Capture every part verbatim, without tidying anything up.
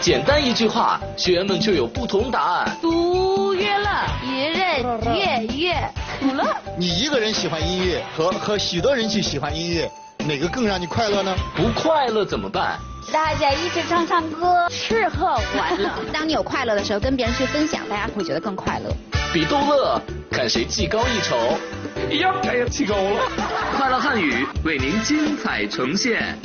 简单一句话，学员们就有不同答案。读乐乐，乐乐乐乐，读乐。你一个人喜欢音乐，和和许多人去喜欢音乐，哪个更让你快乐呢？不快乐怎么办？大家一起唱唱歌，吃喝玩乐。当你有快乐的时候，跟别人去分享，大家会觉得更快乐。比逗乐，看谁技高一筹。呀，哎呀，技高了！快乐汉语为您精彩呈现。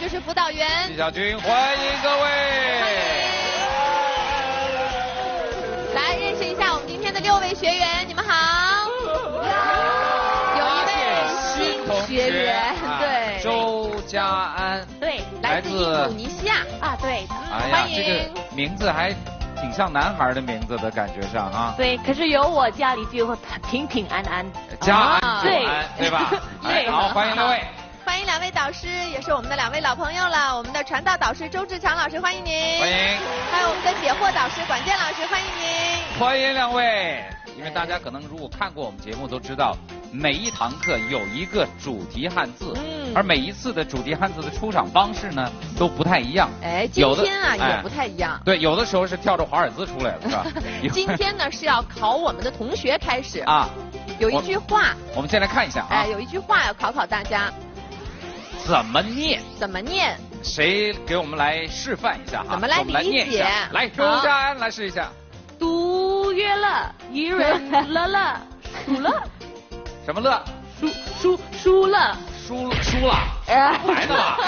就是辅导员季小军，欢迎各位，欢迎，来认识一下我们今天的六位学员，你们好，有一位新学员，对，周家安，对，来自印度尼西亚啊，对，欢迎，这个名字还挺像男孩的名字的感觉上哈，对，可是有我家里就平平安安，家安，对，对吧？对，好，欢迎各位。欢迎两位导师，也是我们的两位老朋友了。我们的传道导师周志强老师，欢迎您。欢迎。还有我们的解惑导师管建老师，欢迎您。欢迎两位。因为大家可能如果看过我们节目都知道，每一堂课有一个主题汉字，嗯，而每一次的主题汉字的出场方式呢都不太一样。哎，今天啊也不太一样。对，有的时候是跳着华尔兹出来了，是吧？今天呢是要考我们的同学开始啊，有一句话，我们先来看一下啊，哎，有一句话要考考大家。怎么念？怎么念？谁给我们来示范一下哈？怎么来理解？来，周家安来试一下。读乐乐，一人乐乐，数乐。什么乐？输输输乐。输输了。来的吧。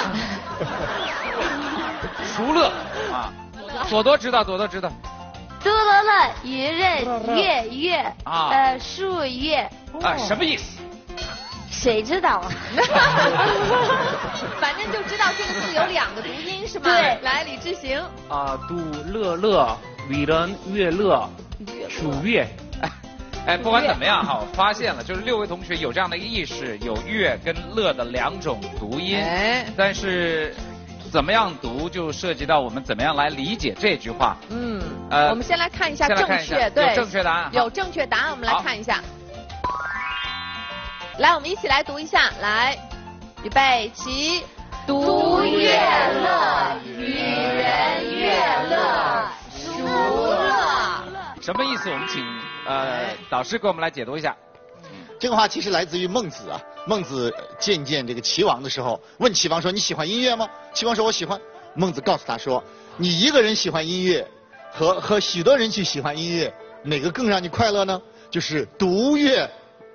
输乐啊！朵朵知道，朵朵知道。读乐乐，一人乐乐啊，呃，数乐。啊，什么意思？谁知道啊？反正就知道这个字有两个读音是吗？对，来李志行。啊，杜乐乐，李人乐乐，楚乐。哎，不管怎么样哈，我发现了，就是六位同学有这样的一个意识，有乐跟乐的两种读音，哎、但是怎么样读就涉及到我们怎么样来理解这句话。嗯，呃，我们先来看一下正确，对，有正确答案，有正确答案，我们来看一下。来，我们一起来读一下。来，预备起，读乐乐，与人乐乐，熟乐。什么意思？我们请呃导师给我们来解读一下。这个话其实来自于孟子啊。孟子见见这个齐王的时候，问齐王说：“你喜欢音乐吗？”齐王说：“我喜欢。”孟子告诉他说：“你一个人喜欢音乐，和和许多人去喜欢音乐，哪个更让你快乐呢？就是读乐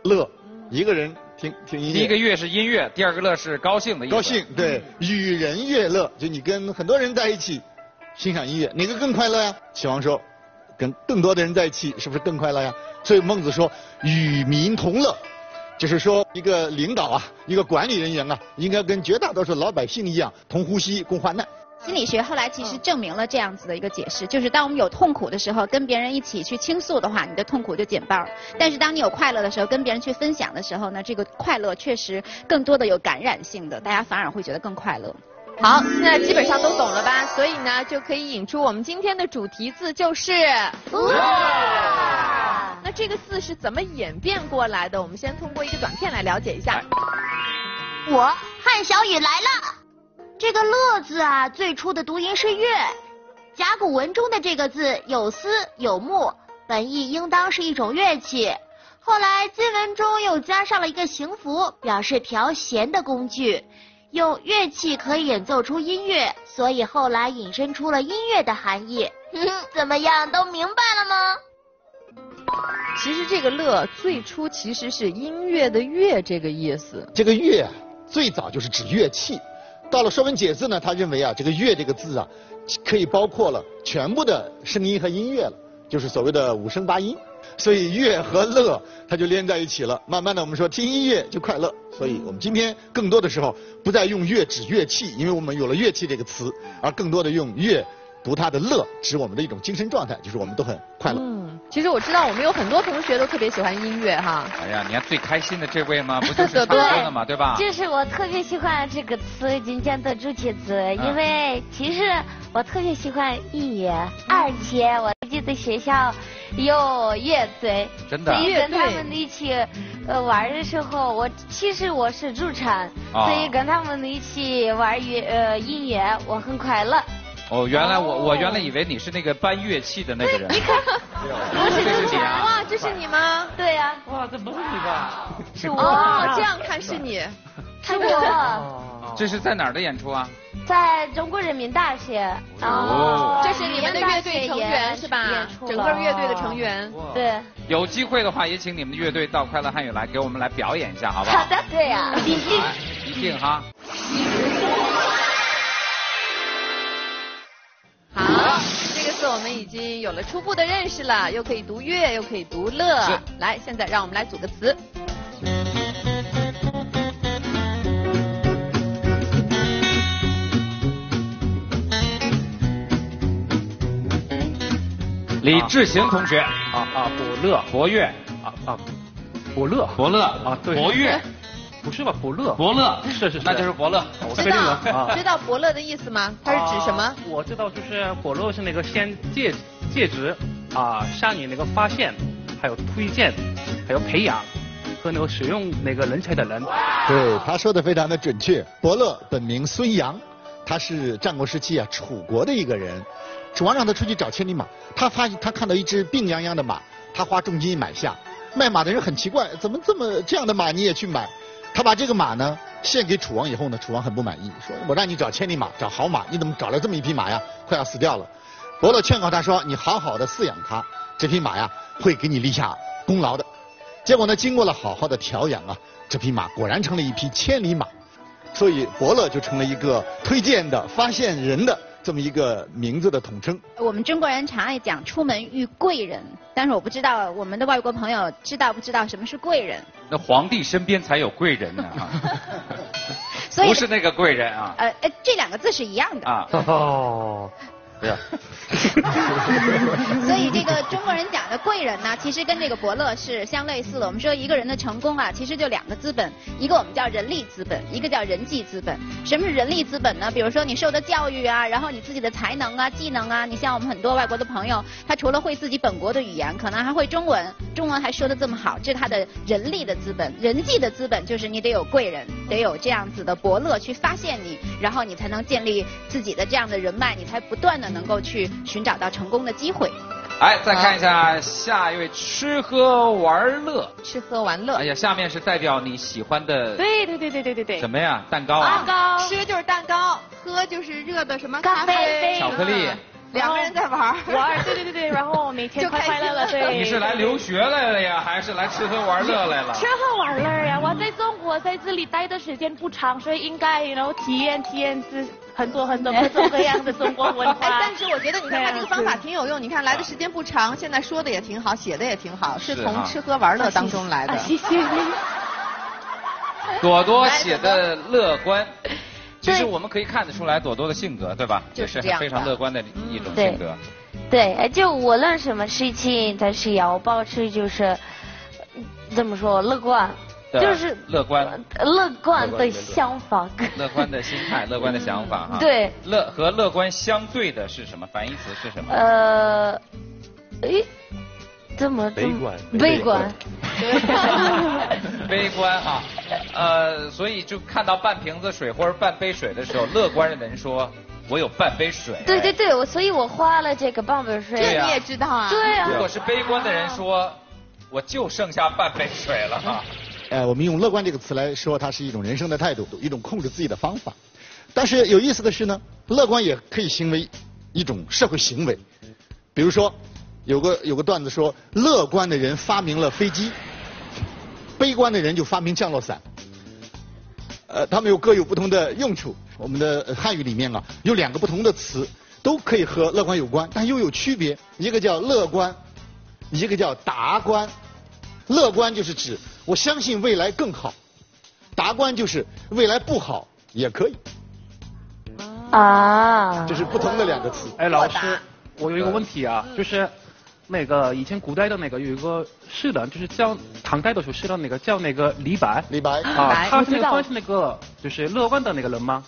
乐。”一个人听听音乐，第一个乐是音乐，第二个乐是高兴的意思。高兴，对，与人乐乐，就你跟很多人在一起欣赏音乐，哪个更快乐呀？齐王说，跟更多的人在一起，是不是更快乐呀？所以孟子说，与民同乐，就是说一个领导啊，一个管理人员啊，应该跟绝大多数老百姓一样，同呼吸，共患难。心理学后来其实证明了这样子的一个解释，就是当我们有痛苦的时候，跟别人一起去倾诉的话，你的痛苦就减半；但是当你有快乐的时候，跟别人去分享的时候呢，这个快乐确实更多的有感染性的，大家反而会觉得更快乐。好，现在基本上都懂了吧？所以呢，就可以引出我们今天的主题字就是“乐”。那这个字是怎么演变过来的？我们先通过一个短片来了解一下。我汉小雨来了。这个乐字啊，最初的读音是乐。甲骨文中的这个字有丝有木，本意应当是一种乐器。后来金文中又加上了一个行符，表示调弦的工具，用乐器可以演奏出音乐，所以后来引申出了音乐的含义。嗯，怎么样，都明白了吗？其实这个乐最初其实是音乐的乐这个意思。这个乐最早就是指乐器。到了《说文解字》呢，他认为啊，这个乐这个字啊，可以包括了全部的声音和音乐了，就是所谓的五声八音，所以乐和乐它就连在一起了。慢慢的，我们说听音乐就快乐，所以我们今天更多的时候不再用乐指乐器，因为我们有了乐器这个词，而更多的用乐读它的乐，指我们的一种精神状态，就是我们都很快乐。嗯，其实我知道我们有很多同学都特别喜欢音乐哈。哎呀，你看最开心的这位吗？不就是唱歌的嘛，对吧？就是我特别喜欢这个词，今天的主题词，因为其实我特别喜欢音乐，而且我记得学校有乐队，真的，所以跟他们一起呃玩的时候，我其实我是主唱，哦、所以跟他们一起玩乐呃音乐，我很快乐。 哦，原来我、哦、我原来以为你是那个搬乐器的那个人。你看，不是这是你啊？哇，这是你吗？对呀、啊。哇，这不是你吧？是我。哦，这样看是你，是我。这是在哪儿的演出啊？在中国人民大学。哦。这是你们的乐队成员是吧？整个乐队的成员。对。有机会的话，也请你们的乐队到快乐汉语来给我们来表演一下，好不好？好的，对呀、啊。一定。一定哈。 好，这个字我们已经有了初步的认识了，又可以读乐，又可以读乐。来，现在让我们来组个词。李志行同学，啊啊，伯乐，伯乐，啊啊，伯乐，伯乐，啊，对，伯乐。 不是吧，伯乐，伯乐是是，那就是伯乐。知道知道伯乐的意思吗？它是指什么？我知道，就是伯乐是那个先介介质啊，向你那个发现，还有推荐，还有培养和那个使用那个人才的人。对，他说的非常的准确。伯乐本名孙杨，他是战国时期啊楚国的一个人，楚王让他出去找千里马，他发现他看到一只病殃殃的马，他花重金买下，卖马的人很奇怪，怎么这么这样的马你也去买？ 他把这个马呢献给楚王以后呢，楚王很不满意，说我让你找千里马，找好马，你怎么找来这么一匹马呀？快要死掉了。伯乐劝告他说，你好好的饲养它，这匹马呀会给你立下功劳的。结果呢，经过了好好的调养啊，这匹马果然成了一匹千里马，所以伯乐就成了一个推荐的、发现人的这么一个名字的统称。我们中国人常爱讲出门遇贵人，但是我不知道我们的外国朋友知道不知道什么是贵人。 那皇帝身边才有贵人呢、啊，所以不是那个贵人啊。呃呃，这两个字是一样的啊。哦，对啊。所以这个中国人讲的贵人呢，其实跟这个伯乐是相类似的。我们说一个人的成功啊，其实就两个资本，一个我们叫人力资本，一个叫人际资本。什么是人力资本呢？比如说你受的教育啊，然后你自己的才能啊、技能啊。你像我们很多外国的朋友，他除了会自己本国的语言，可能还会中文。 中文还说的这么好，这是他的人力的资本，人际的资本就是你得有贵人，得有这样子的伯乐去发现你，然后你才能建立自己的这样的人脉，你才不断的能够去寻找到成功的机会。哎，再看一下下一位，吃喝玩乐，吃喝玩乐。哎呀，下面是代表你喜欢的，对对对对对对对，什么呀？蛋糕啊，蛋糕，吃就是蛋糕，喝就是热的什么咖啡、巧克力。 两个人在玩玩，对对对对，然后每天快快乐乐。对，你是来留学来了呀，还是来吃喝玩乐来了？吃喝玩乐呀，我在中国在这里待的时间不长，所以应该然后体验体验是很多很多各种各样的中国文化。哎，但是我觉得你看他这个方法挺有用，你看来的时间不长，现在说的也挺好，写的也挺好，是从吃喝玩乐当中来的。谢谢你。朵朵写的乐观。 其实我们可以看得出来朵朵的性格，对吧？就是非常乐观的一种性格。对，哎，就无论什么事情，但是要保持就是怎么说乐观，就是乐观，乐观的想法。乐观的心态，乐观的想法哈。对。乐和乐观相对的是什么？反义词是什么？呃，哎，怎么？悲观。悲观。 悲观哈、啊，呃，所以就看到半瓶子水或者半杯水的时候，乐观的人说：“我有半杯水。”对对对，我所以，我花了这个半杯水。这你也知道啊？对啊。如果是悲观的人说：“我就剩下半杯水了。”哈。呃，我们用乐观这个词来说，它是一种人生的态度，一种控制自己的方法。但是有意思的是呢，乐观也可以行为一种社会行为，比如说。 有个有个段子说，乐观的人发明了飞机，悲观的人就发明降落伞。呃，他们有各有不同的用处。我们的汉语里面啊，有两个不同的词，都可以和乐观有关，但又有区别。一个叫乐观，一个叫达观。乐观就是指我相信未来更好，达观就是未来不好也可以。啊，这是不同的两个词。哎，老师，我有一个问题啊，就是那个以前古代的那个有一个诗人，就是叫唐代的时候诗人那个叫那个李白。李白啊，他是算是那个就是乐观的那个人吗？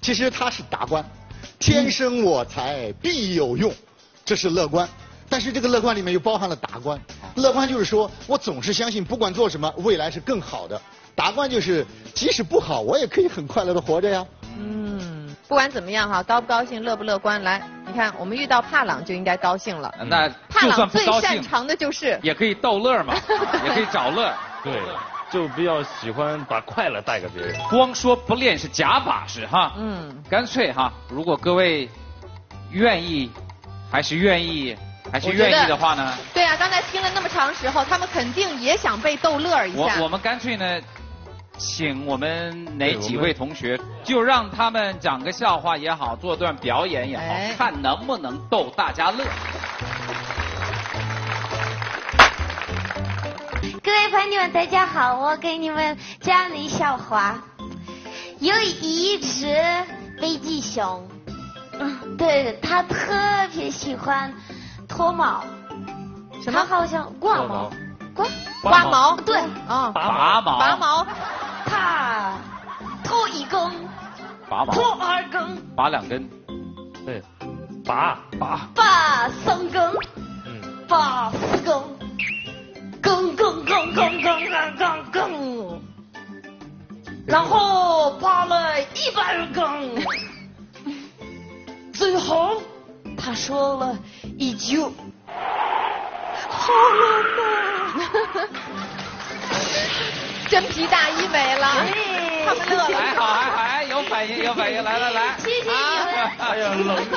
其实他是达观，天生我材必有用，这是乐观。但是这个乐观里面又包含了达观。乐观就是说我总是相信，不管做什么，未来是更好的。达观就是即使不好，我也可以很快乐的活着呀。嗯，不管怎么样哈，高不高兴，乐不乐观，来，你看我们遇到帕朗就应该高兴了。那帕朗最擅长的就是也可以逗乐嘛，也可以找乐。对，就比较喜欢把快乐带给别人。光说不练是假把式哈。嗯，干脆哈，如果各位愿意，还是愿意。还是愿意的话呢？对啊，刚才听了那么长时候，他们肯定也想被逗乐一下。我我们干脆呢，请我们哪几位同学，就让他们讲个笑话也好，做段表演也好，哎、看能不能逗大家乐。各位朋友们，大家好，我给你们讲了一笑话。有一只北极熊，嗯，对，它特别喜欢。脱毛，什么？好像挂毛，挂挂毛，对，啊，拔毛，拔毛，他脱一根，拔毛，脱二根，拔两根，对，拔拔，拔三根，嗯，拔四根，根根根根根根根根，然后拔了一百根，最后他说了。一句，好冷啊！真皮大衣没了，他们乐了。还好还好，哎，有反应有反应，来来来，谢谢你们。哎呀，冷死我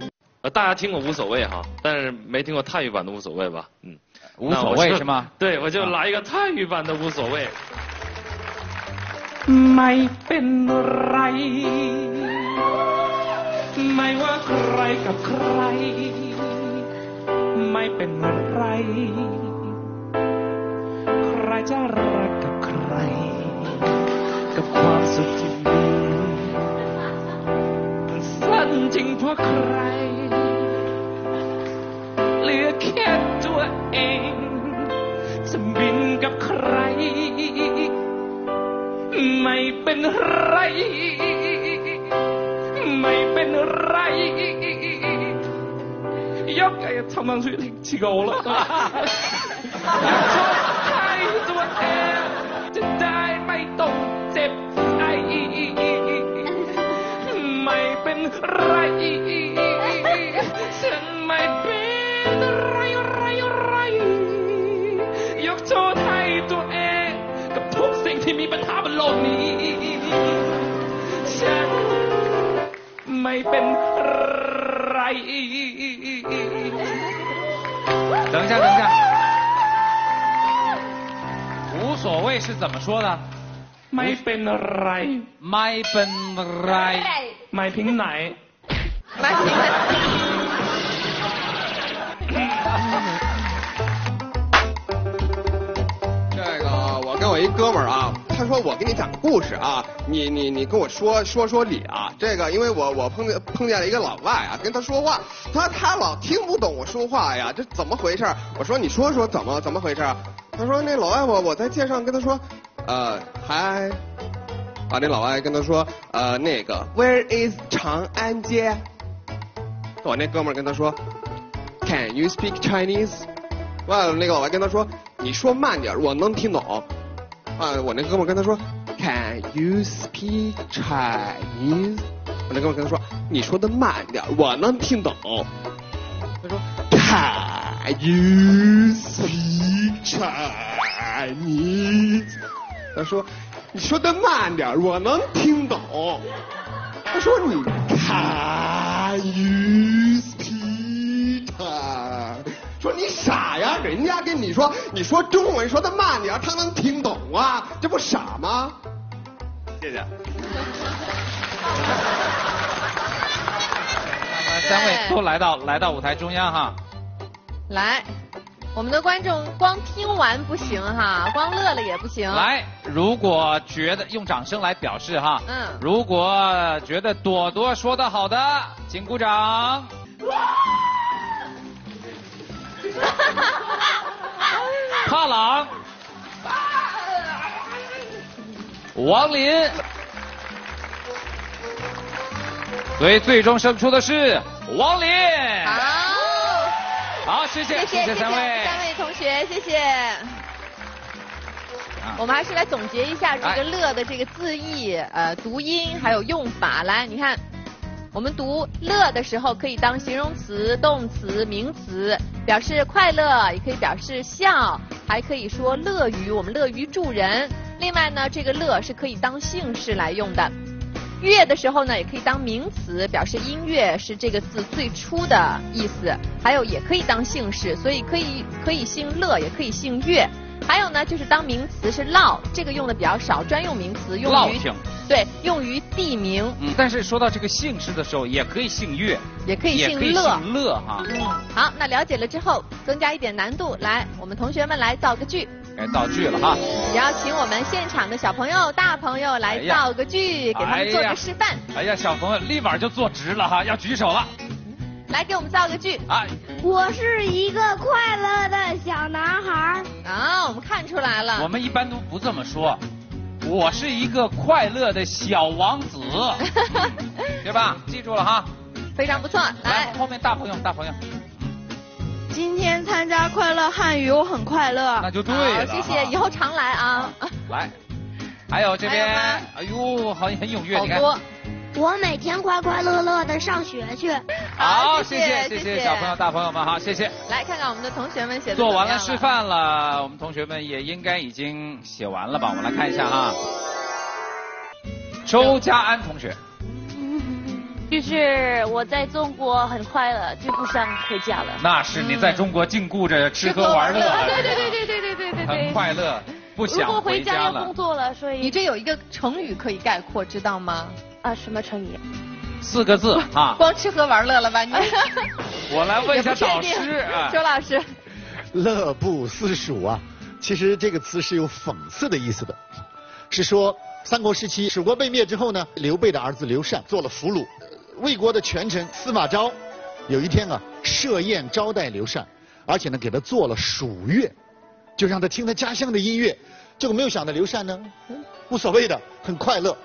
了。呃，大家听过无所谓哈，但是没听过泰语版的无所谓吧？嗯，无所谓是吗？对，我就来一个泰语版的无所谓。ไม่เป็นไรไม่ว่าใครกับใครไม่เป็นไรใครจะรักกับใครกับความสุขที่มีสั้นจริงเพราะใครเหลือแค่ตัวเองจะบินกับใครไม่เป็นไรไม่เป็นไรยกไอ้ทำมันสุดที่ชิโก้แล้วชอบใครตัวเองจะได้ไม่ต้องเจ็บไอ้ไม่เป็นไรฉันไม่เป็นไรไรไรยกโทษให้ตัวเองทุกสิ่งที่มีปัญหาบนโลกนี้ฉันไม่เป็นไร等一下等一下无所谓是怎么说的ไม่เป็นไรไม่เป็นไรหมายถึงไหนหมายถึง我一哥们儿啊，他说我给你讲个故事啊，你你你跟我说说说理啊，这个因为我我碰见碰见了一个老外啊，跟他说话，他他老听不懂我说话呀，这怎么回事？我说你说说怎么怎么回事？他说那老外我我在街上跟他说，呃嗨，把那老外跟他说呃那个 Where is 长安街？我那哥们儿跟他说 Can you speak Chinese？ 哇，那个老外跟他说你说慢点，我能听懂。啊，我那哥们跟他说 ，Can you speak Chinese？ 我那哥们跟他说，你说的慢点，我能听懂。他说 ，Can you speak Chinese？ 他说，你说的慢点，我能听懂。他说你 ，Can you speak Chinese？说你傻呀！人家跟你说，你说中文说的慢点，他能听懂啊？这不傻吗？谢谢。三位都来到来到舞台中央哈。来，我们的观众光听完不行哈，光乐了也不行。来，如果觉得用掌声来表示哈，嗯，如果觉得朵朵说的好的，请鼓掌。帕朗，王林，所以最终胜出的是王林。好，好，谢谢，谢谢三位，三位同学，谢谢。我们还是来总结一下这个“乐”的这个字义、呃读音还有用法。来，你看，我们读“乐”的时候可以当形容词、动词、名词。表示快乐，也可以表示笑，还可以说乐于，我们乐于助人。另外呢，这个乐是可以当姓氏来用的。乐的时候呢，也可以当名词，表示音乐是这个字最初的意思。还有也可以当姓氏，所以可以可以姓乐，也可以姓乐。还有呢，就是当名词是烙，这个用的比较少，专用名词用于对用于地名。嗯，但是说到这个姓氏的时候，也可以姓乐，也可以姓乐，姓乐哈。嗯、好，那了解了之后，增加一点难度，来，我们同学们来造个句。该造句了哈。也要请我们现场的小朋友、大朋友来造个句，哎、给他们做个示范。哎呀，小朋友立马就坐直了哈，要举手了。来，给我们造个句啊！我是一个快乐的小男孩啊！我们看出来了。我们一般都不这么说，我是一个快乐的小王子，对吧？记住了哈，非常不错。来，来后面大朋友，大朋友，今天参加快乐汉语，我很快乐。那就对了，谢谢，以后常来啊。来，还有这边，哎呦，好像很踊跃，你看。我每天快快乐乐的上学去。好，谢谢谢谢小朋友大朋友们，好，谢谢。来看看我们的同学们写的。做完了示范了，我们同学们也应该已经写完了吧？我们来看一下哈。周家安同学，就是我在中国很快乐，就不想回家了。那是你在中国禁锢着吃喝玩乐，对对对对对对对对对，很快乐，不想回家了。如果回家要工作了，所以你这有一个成语可以概括，知道吗？啊，什么成语？四个字啊！光吃喝玩乐了吧你？我来问一下导师啊，周老师。乐不思蜀啊，其实这个词是有讽刺的意思的，是说三国时期蜀国被灭之后呢，刘备的儿子刘禅做了俘虏，魏国的权臣司马昭有一天啊设宴招待刘禅，而且呢给他做了蜀乐，就让他听他家乡的音乐，结果没有想到刘禅呢无所谓的，很快乐。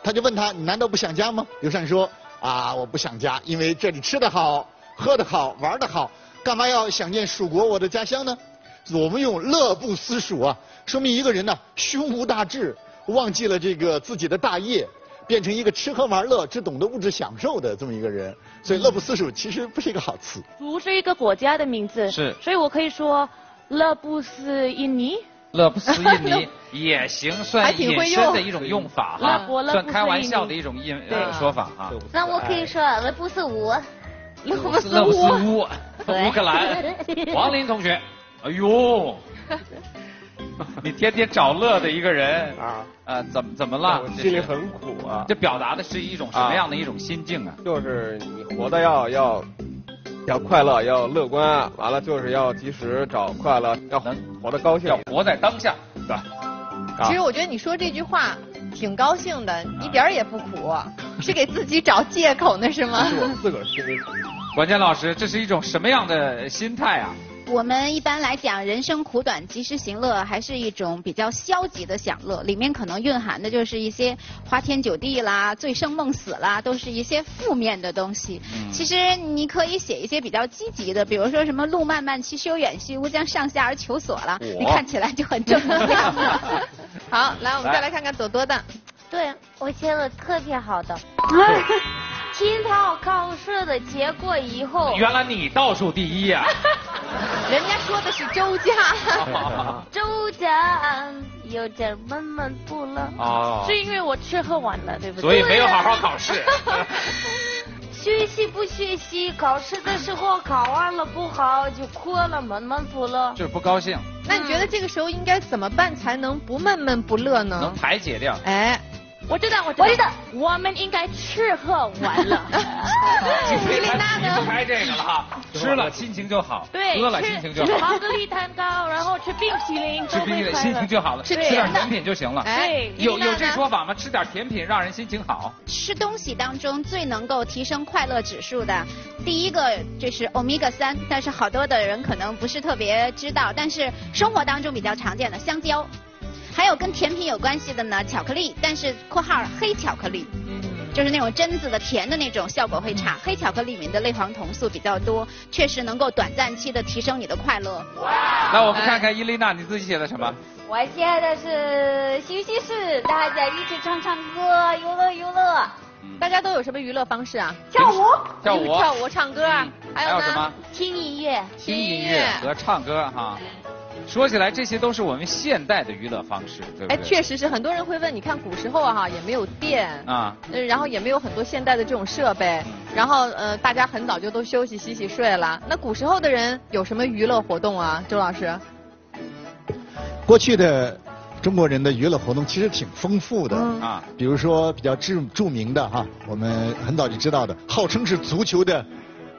他就问他：“你难道不想家吗？”刘禅说：“啊，我不想家，因为这里吃得好，喝得好，玩得好，干嘛要想念蜀国我的家乡呢？”我们用“乐不思蜀”啊，说明一个人呢、啊、胸无大志，忘记了这个自己的大业，变成一个吃喝玩乐只懂得物质享受的这么一个人。所以“乐不思蜀”其实不是一个好词。蜀是一个国家的名字，是，所以我可以说“乐不思印尼”。乐不思印尼也行，算引申的一种用法哈，算开玩笑的一种引呃说法哈。那我可以说乐不思蜀，乐不思蜀，乌克兰。王林同学，哎呦，你天天找乐的一个人啊，呃，怎么怎么了？我心里很苦啊。这表达的是一种什么样的一种心境啊？就是你活得要要。要快乐，要乐观，完了就是要及时找快乐，要能活得高兴，要活在当下，对吧？其实我觉得你说这句话挺高兴的，一点儿也不苦，是给自己找借口呢，是吗？是我自个儿心里苦。管建老师，这是一种什么样的心态啊？我们一般来讲，人生苦短，及时行乐，还是一种比较消极的享乐，里面可能蕴含的就是一些花天酒地啦、醉生梦死啦，都是一些负面的东西。其实你可以写一些比较积极的，比如说什么路漫漫其修远兮，吾将上下而求索啦，你看起来就很正能量。好，来我们再来看看朵朵的。对，我写了特别好的。听到考试的结果以后，原来你倒数第一呀、啊！人家说的是周家，周家有点闷闷不乐。哦，是因为我吃喝玩乐，对不对？所以没有好好考试。学习不学习，考试的时候考完了不好就哭了，闷闷不乐，就是不高兴。那你觉得这个时候应该怎么办才能不闷闷不乐呢？能排解掉。哎。我知道，我知道，我知道，我们应该吃喝玩乐。你不拍这个了哈，吃了心情就好，对，喝了心情就好。玛格丽蛋糕，然后吃冰淇淋，吃冰淇淋心情就好了，吃点甜品就行了。哎，有有这说法吗？吃点甜品让人心情好。吃东西当中最能够提升快乐指数的，第一个就是欧米伽三，但是好多的人可能不是特别知道，但是生活当中比较常见的香蕉。还有跟甜品有关系的呢，巧克力，但是括号黑巧克力，就是那种榛子的甜的那种效果会差。黑巧克力里面的类黄酮素比较多，确实能够短暂期的提升你的快乐。那我们看看伊丽娜你自己写的什么？我写的是休息室，大家一起唱唱歌，游乐游乐。大家都有什么娱乐方式啊？跳舞，跳舞，跳舞，唱歌。还有什么？听音乐，听音乐和唱歌哈。说起来，这些都是我们现代的娱乐方式，对不对？哎，确实是，很多人会问，你看古时候啊，哈，也没有电啊，嗯，然后也没有很多现代的这种设备，然后呃，大家很早就都休息洗洗睡了。那古时候的人有什么娱乐活动啊？周老师，过去的中国人的娱乐活动其实挺丰富的啊，嗯、比如说比较著著名的哈、啊，我们很早就知道的，号称是足球的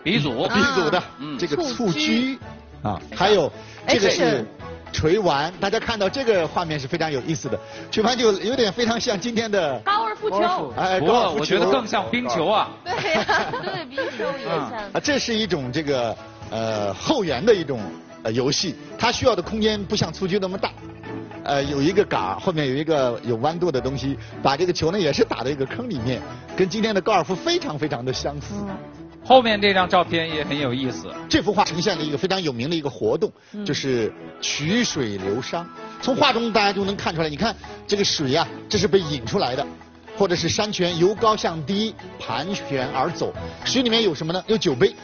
鼻祖鼻祖的、嗯、这个蹴鞠啊，还有这个是。捶丸，大家看到这个画面是非常有意思的。捶丸就有点非常像今天的高尔夫球，哎，高尔夫球，我觉得更像冰球啊。对呀、啊，对冰球也像。啊，这是一种这个呃后援的一种呃游戏，它需要的空间不像蹴鞠那么大，呃，有一个杆，后面有一个有弯度的东西，把这个球呢也是打到一个坑里面，跟今天的高尔夫非常非常的相似。嗯，后面这张照片也很有意思。这幅画呈现了一个非常有名的一个活动，嗯、就是曲水流觞。从画中大家就能看出来，你看这个水呀、啊，这是被引出来的，或者是山泉由高向低盘旋而走。水里面有什么呢？有酒杯。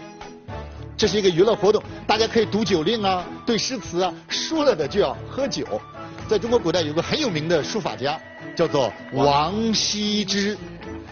这是一个娱乐活动，大家可以读酒令啊，对诗词啊，输了的就要喝酒。在中国古代有个很有名的书法家，叫做王羲之。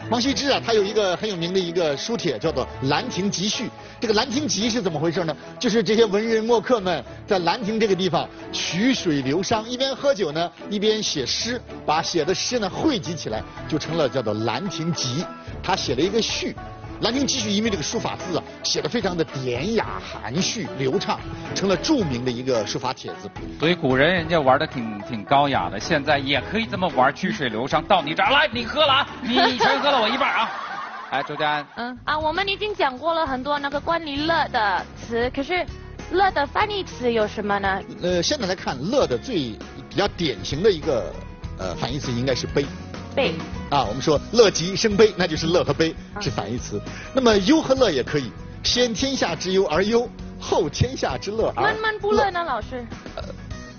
王羲之啊，他有一个很有名的一个书帖，叫做《兰亭集序》。这个《兰亭集》是怎么回事呢？就是这些文人墨客们在兰亭这个地方曲水流觞，一边喝酒呢，一边写诗，把写的诗呢汇集起来，就成了叫做《兰亭集》。他写了一个序，《兰亭集序》因为这个书法字啊，写的非常的典雅含蓄流畅，成了著名的一个书法帖子。所以古人人家玩的挺挺高雅的，现在也可以这么玩曲水流觞。到你这儿来，你喝了啊，你全喝了我一半啊。来，周佳安。嗯啊，我们已经讲过了很多那个关于乐的词，可是乐的翻译词有什么呢？呃，现在来看，乐的最比较典型的一个呃反义词应该是悲。悲啊，我们说乐极生悲，那就是乐和悲是反义词。那么忧和乐也可以，先天下之忧而忧，后天下之乐而乐。闷闷不乐呢，老师？呃，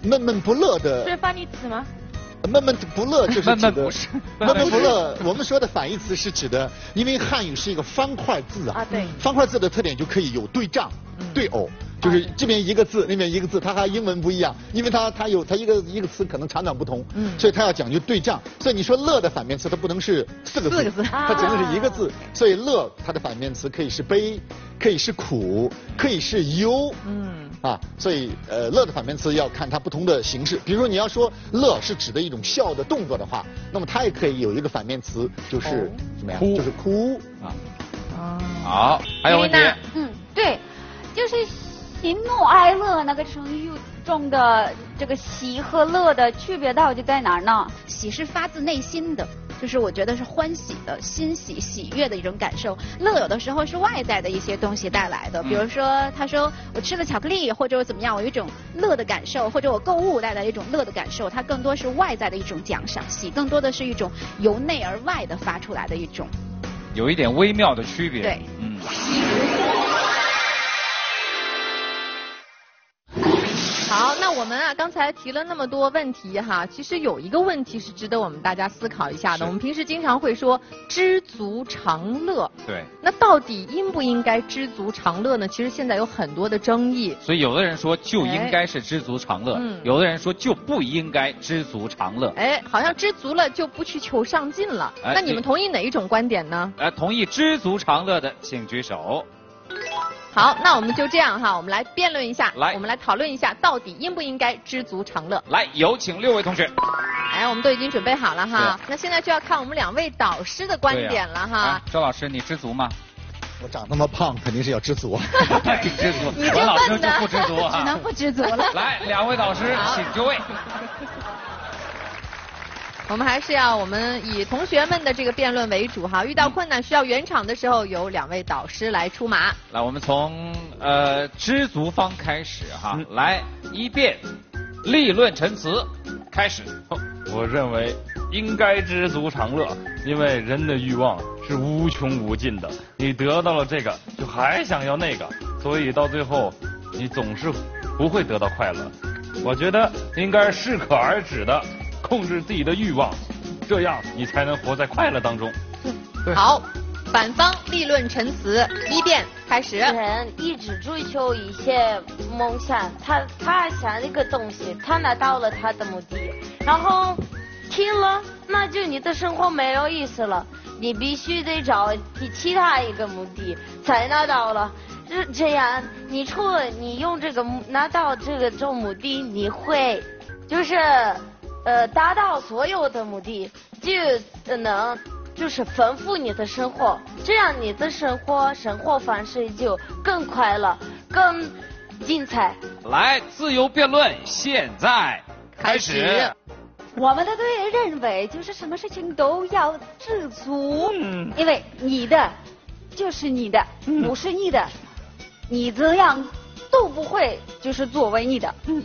闷闷不乐的是反义词吗？闷闷不乐就是指的，闷闷不乐，我们说的反义词是指的，因为汉语是一个方块字啊，啊对，方块字的特点就可以有对仗、对偶，就是这边一个字，那边一个字，它和英文不一样，因为它它有它一个一个词可能长短不同，所以它要讲究对仗。所以你说乐的反面词，它不能是四个字，它只能是一个字。所以乐它的反面词可以是悲，可以是苦，可以是忧。嗯。啊，所以呃，乐的反面词要看它不同的形式。比如说，你要说乐是指的一种笑的动作的话，那么它也可以有一个反面词，就是怎么样？就是哭啊。啊。好，还有问题？嗯，对，就是喜怒哀乐那个成语中的这个喜和乐的区别到底在哪儿呢？喜是发自内心的。就是我觉得是欢喜的、欣喜、喜悦的一种感受。乐有的时候是外在的一些东西带来的，比如说他说我吃了巧克力，或者我怎么样，我有一种乐的感受，或者我购物带来一种乐的感受，它更多是外在的一种奖赏。喜更多的是一种由内而外的发出来的一种，有一点微妙的区别。对，嗯。好，那我们啊，刚才提了那么多问题哈，其实有一个问题是值得我们大家思考一下的。我们平时经常会说知足常乐，对，那到底应不应该知足常乐呢？其实现在有很多的争议。所以有的人说就应该是知足常乐，哎、有的人说就不应该知足常乐。哎，好像知足了就不去求上进了。哎、那你们同意哪一种观点呢？哎，同意知足常乐的请举手。好，那我们就这样哈，我们来辩论一下，来，我们来讨论一下，到底应不应该知足常乐？来，有请六位同学。哎，我们都已经准备好了哈，那现在就要看我们两位导师的观点了哈。啊、周老师，你知足吗？我长那么胖，肯定是要知足。知足，你这老师就不知足啊，只能不知足了。来，两位导师，请就位。我们还是要我们以同学们的这个辩论为主哈，遇到困难需要圆场的时候，由两位导师来出马。来，我们从呃知足方开始哈，嗯、来一辩立论陈词开始。我认为应该知足常乐，因为人的欲望是无穷无尽的，你得到了这个就还想要那个，所以到最后你总是不会得到快乐。我觉得应该适可而止的。控制自己的欲望，这样你才能活在快乐当中。好，反方立论陈词一辩开始。人一直追求一些梦想，他他想一个东西，他拿到了他的目的，然后听了，那就你的生活没有意思了。你必须得找其他一个目的才拿到了。这这样，你除了你用这个拿到这个做目的，你会就是。呃，达到所有的目的，就能就是丰富你的生活，这样你的生活生活方式就更快乐、更精彩。来，自由辩论，现在开始。开始我们的队认为，就是什么事情都要知足，嗯、因为你的就是你的，嗯、不是你的，你怎样都不会就是作为你的。嗯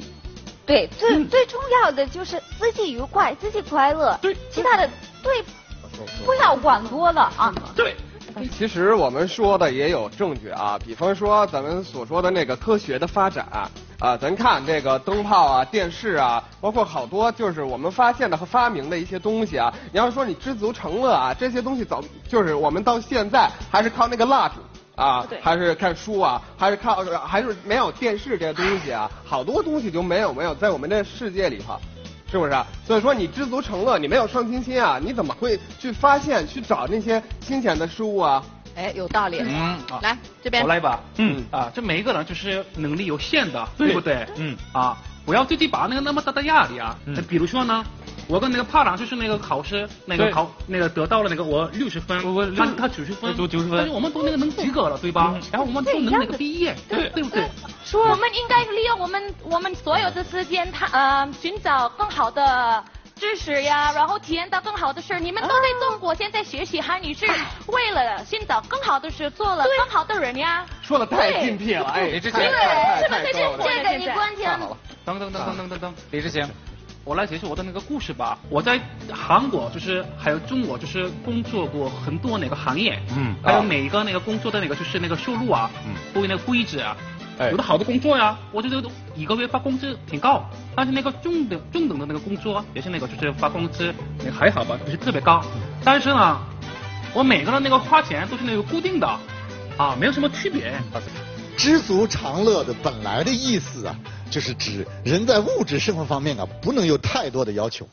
对，最、嗯、最重要的就是自己愉快，自己快乐。对，其他的对，不要管多了啊。对，其实我们说的也有证据啊，比方说咱们所说的那个科学的发展啊，啊咱看这个灯泡啊、电视啊，包括好多就是我们发现的和发明的一些东西啊。你要说你知足常乐啊，这些东西早就是我们到现在还是靠那个蜡烛。啊，还是看书啊，还是看，还是没有电视这些东西啊，好多东西就没有没有在我们这世界里头，是不是、啊？所以说你知足常乐，你没有上进心啊，你怎么会去发现去找那些新鲜的事物啊？哎，有道理。嗯，啊、来这边我来一把。嗯啊，这每一个人就是能力有限的，对不对？嗯啊，不要对自己把那个那么大的压力啊。嗯、比如说呢。我跟那个帕朗就是那个考试，那个考那个得到了那个我六十分，他他九十分，九十分，但是我们都那个能及格了，对吧？然后我们都能那个毕业，对不对？说我们应该利用我们我们所有的时间，他呃寻找更好的知识呀，然后体验到更好的事。你们都在中国现在学习韩语是为了寻找更好的事，做了更好的人呀。说的太精辟了，哎，李志贤，是不是这个你关听？等等等等等等等，李志贤。我来解释我的那个故事吧。我在韩国就是还有中国就是工作过很多那个行业，嗯，还有每一个那个工作的那个就是那个收入啊，嗯，都有那个规制啊，哎，有的好的工作呀、啊，我觉得一个月发工资挺高，但是那个中等中等的那个工作也是那个就是发工资也还好吧，不是特别高，但是呢，我每个人那个花钱都是那个固定的，啊，没有什么区别。知足常乐的本来的意思啊。就是指人在物质生活方面啊，不能有太多的要求。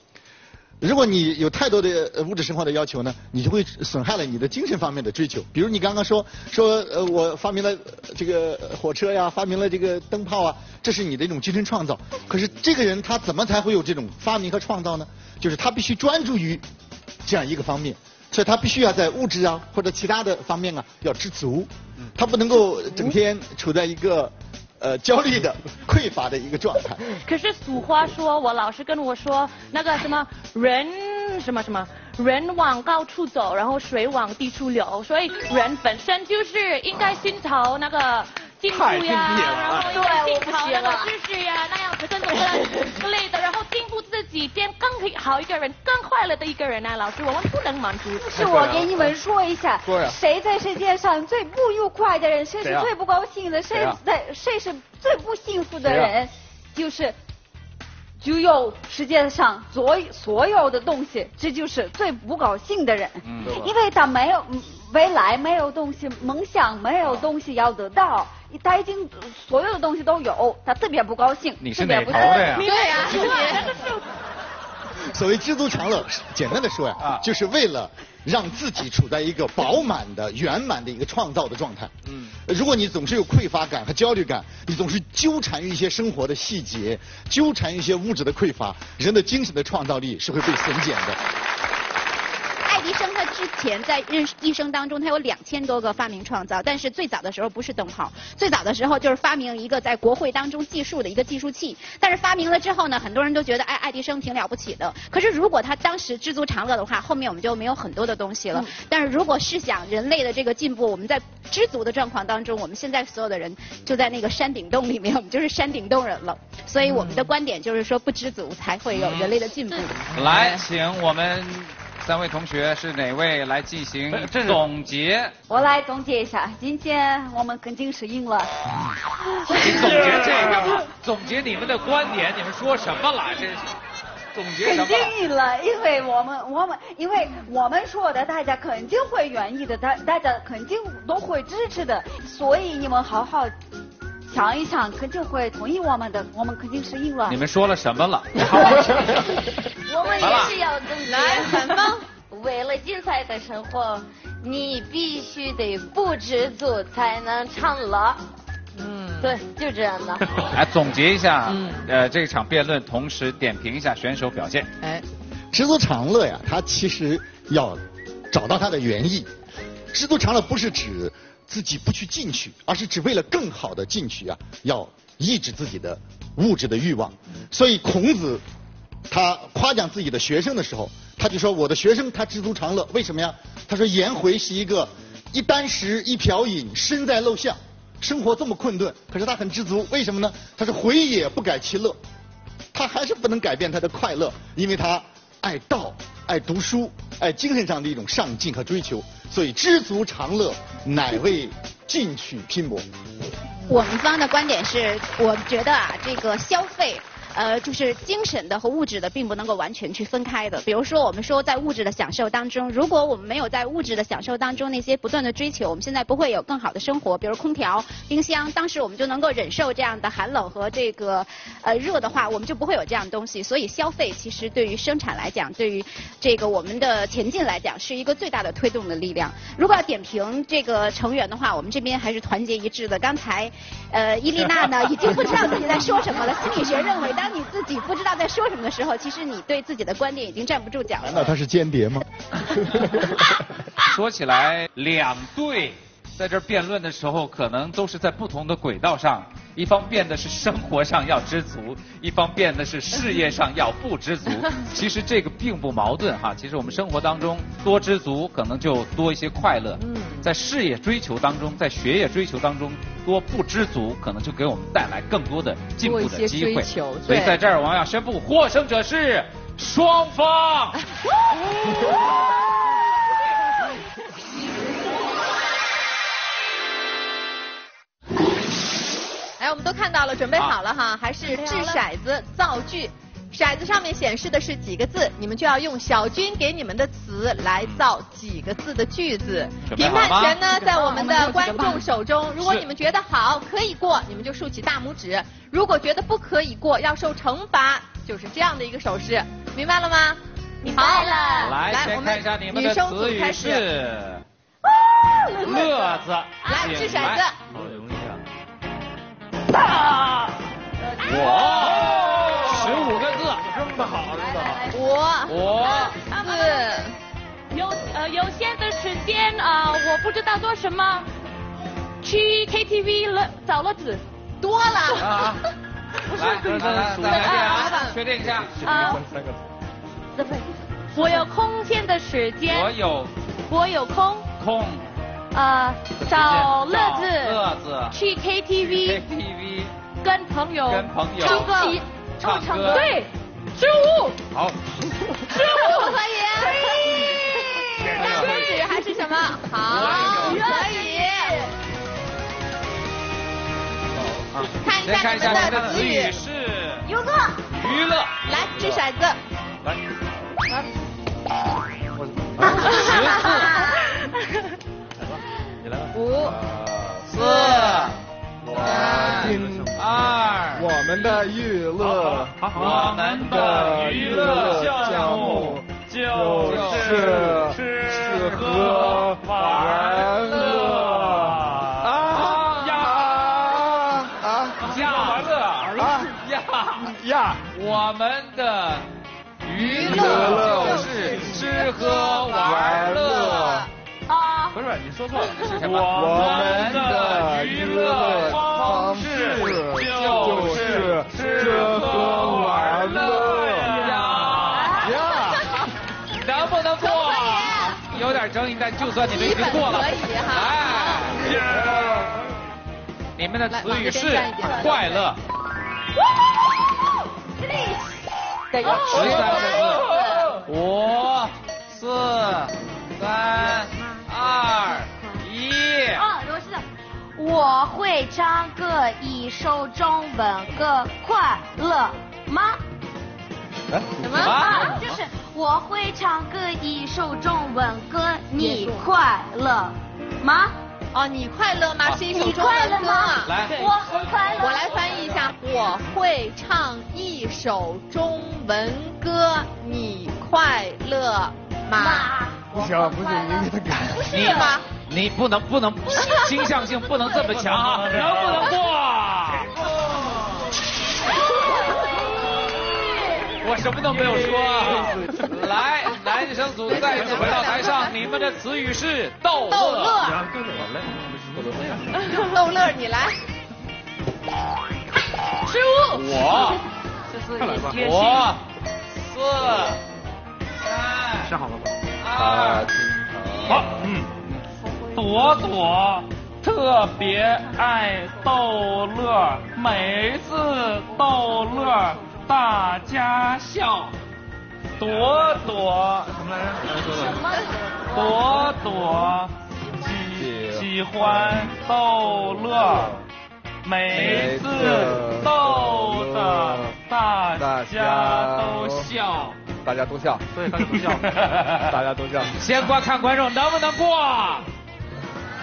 如果你有太多的物质生活的要求呢，你就会损害了你的精神方面的追求。比如你刚刚说说呃，我发明了这个火车呀，发明了这个灯泡啊，这是你的一种精神创造。可是这个人他怎么才会有这种发明和创造呢？就是他必须专注于这样一个方面。所以他必须要在物质啊或者其他的方面啊要知足，他不能够整天处在一个呃焦虑的匮乏的一个状态。可是俗话说，我老师跟我说那个什么人什么什么人往高处走，然后水往低处流，所以人本身就是应该寻找那个进步呀，然后应该寻找那个知识呀，那样子各种之类的，然后进步自己，变更好一个人，更快乐的一个人啊！老师，我们不能满足。是我给你们说一下，谁在世界上最不愉快的人，谁是最不高兴的，谁在谁是最不幸福的人，就是只有世界上所所有的东西，这就是最不高兴的人，因为他没有。未来没有东西，梦想没有东西要得到，他已经所有的东西都有，他特别不高兴，特别不高兴。对呀，所谓知足常乐，简单的说呀、啊，就是为了让自己处在一个饱满的、圆满的一个创造的状态。嗯，如果你总是有匮乏感和焦虑感，你总是纠缠于一些生活的细节，纠缠于一些物质的匮乏，人的精神的创造力是会被损减的。爱迪生他之前在日一生当中，他有两千多个发明创造，但是最早的时候不是灯泡，最早的时候就是发明一个在国会当中计数的一个计数器。但是发明了之后呢，很多人都觉得哎，爱迪生挺了不起的。可是如果他当时知足常乐的话，后面我们就没有很多的东西了。嗯、但是如果试想人类的这个进步，我们在知足的状况当中，我们现在所有的人就在那个山顶洞里面，我们就是山顶洞人了。所以我们的观点就是说，不知足才会有人类的进步。嗯、来，请我们。三位同学是哪位来进行总结？我来总结一下，今天我们肯定是赢了。你总结这个，总结你们的观点，你们说什么了？这是总结什么？肯定赢了，因为我们我们因为我们说的，大家肯定会愿意的，大大家肯定都会支持的，所以你们好好。想一想，肯定会同意我们的，我们肯定是赢了。你们说了什么了？我们也是要总结。来，反方，为了精彩的生活，你必须得不知足才能长乐。嗯，对，就这样的。来总结一下，嗯、呃，这场辩论，同时点评一下选手表现。哎，知足常乐呀，它其实要找到它的原意。知足常乐不是指。自己不去进取，而是只为了更好的进取啊！要抑制自己的物质的欲望。所以孔子他夸奖自己的学生的时候，他就说：“我的学生他知足常乐，为什么呀？”他说：“颜回是一个一箪食一瓢饮，身在陋巷，生活这么困顿，可是他很知足，为什么呢？他是回也不改其乐，他还是不能改变他的快乐，因为他爱道。”爱读书，爱精神上的一种上进和追求，所以知足常乐，乃为进取拼搏。我们方的观点是，我觉得啊，这个消费。呃，就是精神的和物质的并不能够完全去分开的。比如说，我们说在物质的享受当中，如果我们没有在物质的享受当中那些不断的追求，我们现在不会有更好的生活。比如空调、冰箱，当时我们就能够忍受这样的寒冷和这个呃热的话，我们就不会有这样的东西。所以消费其实对于生产来讲，对于这个我们的前进来讲，是一个最大的推动的力量。如果要点评这个成员的话，我们这边还是团结一致的。刚才呃伊丽娜呢已经不知道自己在说什么了。心理学认为当当你自己不知道在说什么的时候，其实你对自己的观点已经站不住脚了。难道他是间谍吗？说起来，两队在这辩论的时候，可能都是在不同的轨道上。一方面的是生活上要知足，一方面的是事业上要不知足。其实这个并不矛盾哈。其实我们生活当中多知足，可能就多一些快乐。嗯，在事业追求当中，在学业追求当中。多不知足，可能就给我们带来更多的进步的机会。所以在这儿，我们要宣布获胜者是双方。哎，我们都看到了，准备好了哈，啊、还是掷骰子造句。骰子上面显示的是几个字，你们就要用小军给你们的词来造几个字的句子。评判权呢在我们的观众手中，如果你们觉得好可以过，你们就竖起大拇指；如果觉得不可以过，要受惩罚，就是这样的一个手势，明白了吗？明白了。来，先看一下你们的词语是乐子。来，掷骰子。我。这么好，我我是有呃有限的时间啊、呃，我不知道做什么，去 K T V 了找乐子，多了，啊、不是对的，啊，确定一下啊，我有空闲的时间，我有我有空空啊、呃、找乐子乐子去 K T V K T V 跟朋友跟朋友唱歌唱歌对。十五，好，十五可以，大拇指还是什么？好，可以。看一下你们的词语是娱乐，娱乐。来，掷骰子。来，十次。你来吧。五、四、三。二，我们的娱乐，我们的娱乐。就是吃喝玩乐啊呀啊呀玩乐啊呀呀，我们的娱乐就是吃喝玩乐啊，不是你说错了，是什么？我们的娱乐方式就是吃喝玩乐呀呀，能不能过？有点争议，但就算你们已经过了，哎，你们的词语是快乐。十三个字，五、四、三、二、一。啊，我知道。我会唱歌，一首中文歌，快乐吗？什么？就是我会唱歌，一首中文歌，你快乐吗？哦，你快乐吗？是一首中文歌。来，我快乐。我来翻译一下，我会唱一首中文歌，你快乐吗？不行，不行，你给他改。不是吗？你不能不能倾向性不能这么强啊！能不能过？我什么都没有说。来，男生组再次回到台上，你们的词语是逗乐。逗乐，你来。失误。我。我。四。三。想好了吗？二。好。嗯。朵朵特别爱逗乐，每次逗乐。大家笑，朵朵什么来着？朵朵喜喜欢逗乐，每次逗的大家都笑，大家都笑，对，大家都笑，大家都笑。先观看观众能不能过？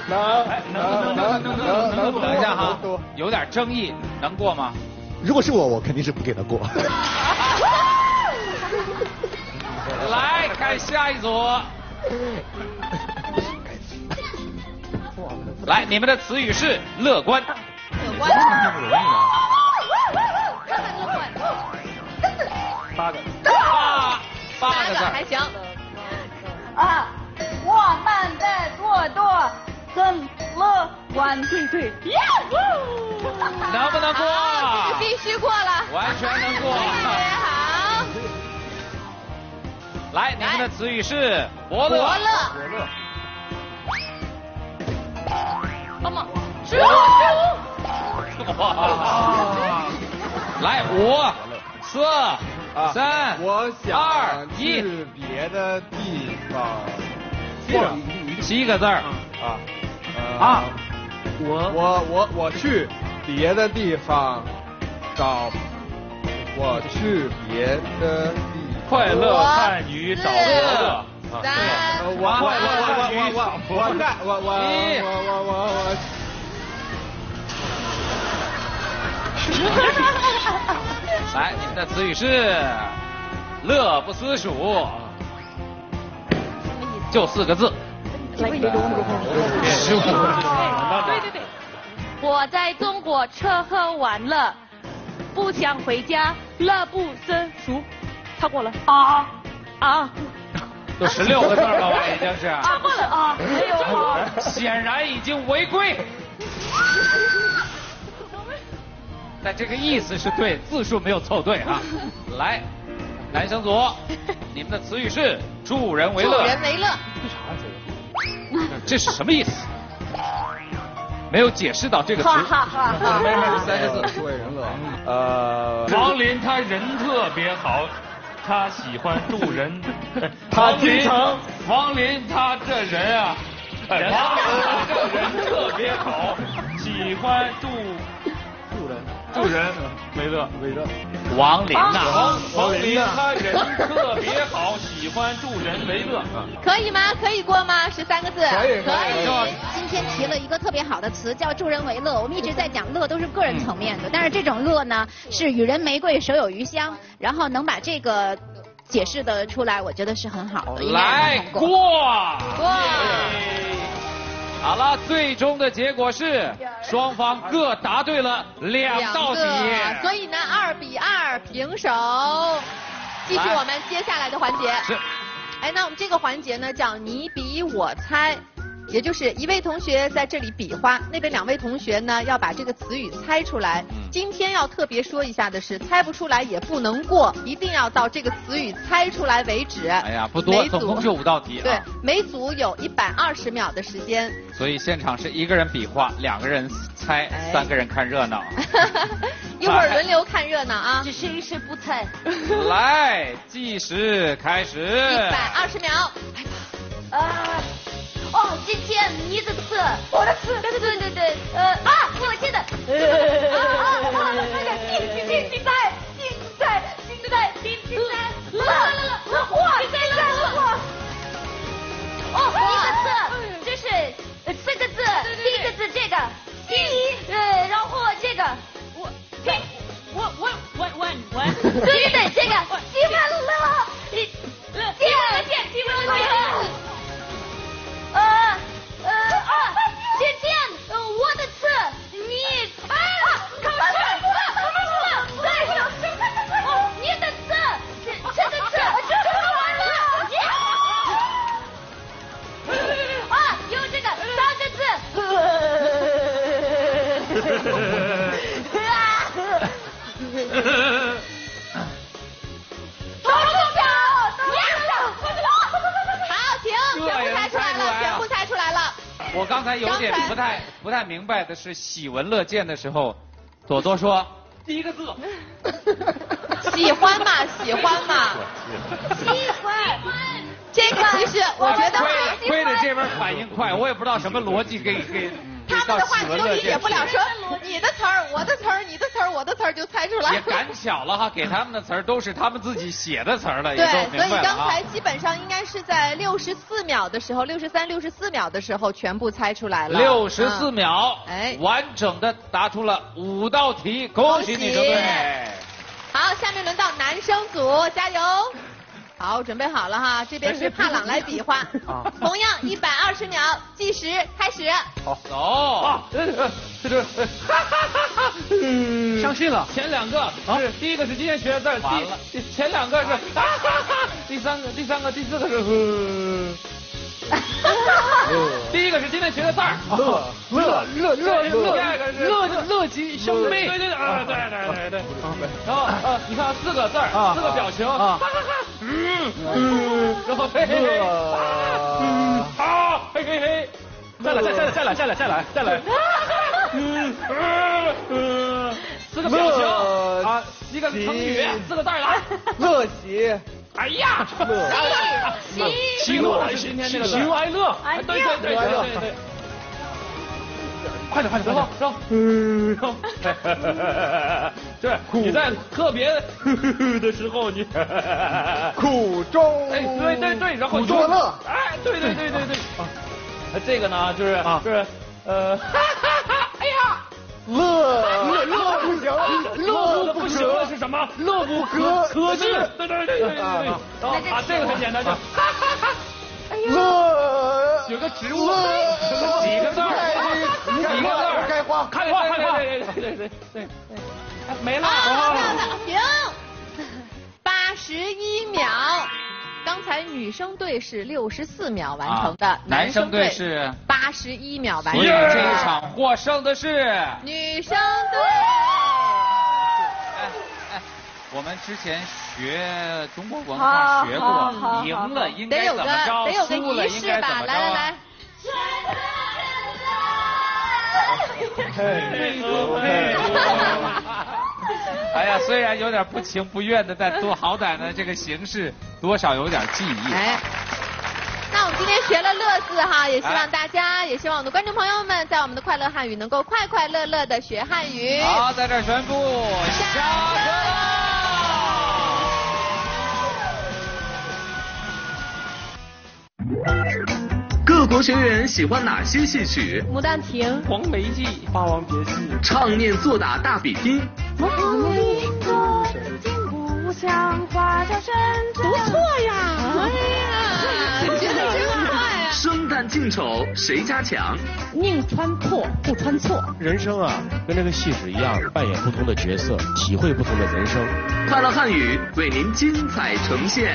能，能，能，能，能，能，等一下哈，有点争议，能过吗？如果是我，我肯定是不给他过。来看下一组，来，你们的词语是乐观。乐观。八个。八八个字还行。啊，我们的朵朵很乐观，对对。能不能过？必须过了，完全能过。好，来，你们的词语是伯乐。伯乐。那么，十五。来，五、四、三、二、一。别的地方。七个字儿。啊。啊。我我我我去。别的地方找，我去别的地方快乐看鱼找乐。三，我我我我我我干我我我我我我。来，你们的词语是乐不思蜀，就四个字。来，你懂不懂？十五。对对对。我在中国吃喝玩乐，不想回家，乐不思蜀。超过了啊啊！都十六个字了吧，已经是。啊，过了啊！没有啊！显然已经违规。但这个意思是对，字数没有凑对啊。来，男生组，你们的词语是助人为乐。助人为乐。这是什么意思？没有解释到这个词，没有三个字，助人乐。呃，王林他人特别好，他喜欢助人。他经常，王林他这人啊，王林他这人特别好，喜欢助助人助人为乐为乐。王林呐，王王林他人特别好，喜欢助人为乐。可以吗？可以过吗？十三个字，可以可以。今天提了一个特别好的词，叫助人为乐。我们一直在讲乐都是个人层面的，但是这种乐呢，是与人玫瑰，手有余香。然后能把这个解释的出来，我觉得是很好的。来过，过。好了，最终的结果是双方各答对了两道题，所以呢二比二平手。继续我们接下来的环节。是。哎，那我们这个环节呢叫你比我猜。 也就是一位同学在这里比划，那边两位同学呢要把这个词语猜出来。今天要特别说一下的是，猜不出来也不能过，一定要到这个词语猜出来为止。哎呀，不多，总共就五道题。对，每组有一百二十秒的时间。所以现场是一个人比划，两个人猜，三个人看热闹。一会儿轮流看热闹啊！只是一时不猜。来，计时开始。一百二十秒。哎呀，啊！ 哦，今天你的刺，我的刺，对对对对对，呃啊，我现在，啊啊啊，快点，进去进去猜，进去猜，进去猜，进去猜，来来来来，我你猜了我，哦，一个字，就是四个字，第一个字这个，第一，呃，然后这个，我，我我我我我，对对对，这个，喜欢了，你，喜欢了，喜欢了。 呃呃啊！姐姐，呃，我的刺，你啊，考试，考试，对，你的刺，这个刺，这个完了，啊，有这个三个字。 我刚才有点不太不太明白的是，喜闻乐见的时候，朵朵说第一个字，喜欢嘛，喜欢嘛，喜欢，这个其实我觉得亏亏的这边反应快，我也不知道什么逻辑给给。他们的话你都理解不了，说你的词儿，我的词儿，你的词儿，我的词儿就猜出来。也赶巧了哈，给他们的词儿都是他们自己写的词儿了，也都明白了。对，所以刚才基本上应该是在六十四秒的时候，六十三、六十四秒的时候全部猜出来了。六十四秒，哎、嗯，完整的答出了五道题，恭喜你，对。好，下面轮到男生组，加油！ 好，准备好了哈，这边是帕朗来比划，同样一百二十秒计时开始。好，走，这这，哈哈哈哈，嗯，相信了。前两个是第一个是今天学的字，完了，前两个是哈哈哈，第三个第三个第四个是，哈哈，第一个是今天学的字，乐乐乐乐乐，第二个是乐乐极生悲，对对对啊对对对对，然后呃你看四个字四个表情，哈哈哈。 嗯嗯，然后嘿嘿嘿，嗯好，嘿嘿嘿，再来再再再来再来再来再来，嗯嗯，四个表情啊，一个成语，四个字来，乐极，哎呀，喜喜今天这个喜怒哀乐，对对对对对，快点快点，走走，嗯，对，你在特别的时候你。 苦中，哎，对对对，然后苦中乐，哎，对对对对对，这个呢就是就是呃，哎呀，乐乐不行，乐不行了是什么？乐不可可治，对对对对对，啊，这个很简单，就哈哈哈，乐，有个植物，几个字儿，几个字儿，开花，开花，开花，对对对对对，没了，停。 八十一秒，刚才女生队是六十四秒完成的，啊、男生队是八十一秒完成的。所以这一场获胜的是女生队。哎哎，我们之前学中国文化学过，赢了应该怎么着，输了应该怎么着。来来来。 哎呀，虽然有点不情不愿的，但多好歹呢，这个形式多少有点记忆。哎，那我们今天学了乐字哈，也希望大家，哎、也希望我们的观众朋友们，在我们的快乐汉语能够快快乐乐的学汉语。好，在这儿宣布下课。各国学员喜欢哪些戏曲？《牡丹亭》《黄梅记》《霸王别姬》。唱念做打大比拼。 我努力做，进步无像花轿身不错呀！哎呀，你真快呀！生旦净丑谁家强？宁穿破不穿错。人生啊，跟这个戏是一样的，扮演不同的角色，体会不同的人生。快乐汉语为您精彩呈现。